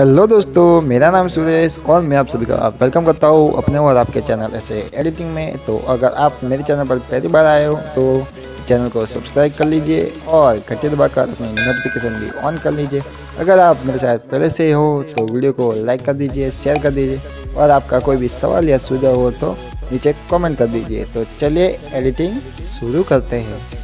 Hello दोस्तों, मेरा नाम सुरेश और मैं आप सभी का वेलकम करता हूँ अपने और आपके चैनल ऐसे एडिटिंग में। तो अगर आप मेरे चैनल पर पहली बार आए हो तो चैनल को सब्सक्राइब कर लीजिए और घंटे दबाकर अपनी नोटिफिकेशन भी ऑन कर लीजिए। अगर आप मेरे साथ पहले से हो तो वीडियो को लाइक कर दीजिए, शेयर कर दीजिए और आपका कोई भी सवाल या सुझाव हो तो नीचे कॉमेंट कर दीजिए। तो चलिए एडिटिंग शुरू करते हैं।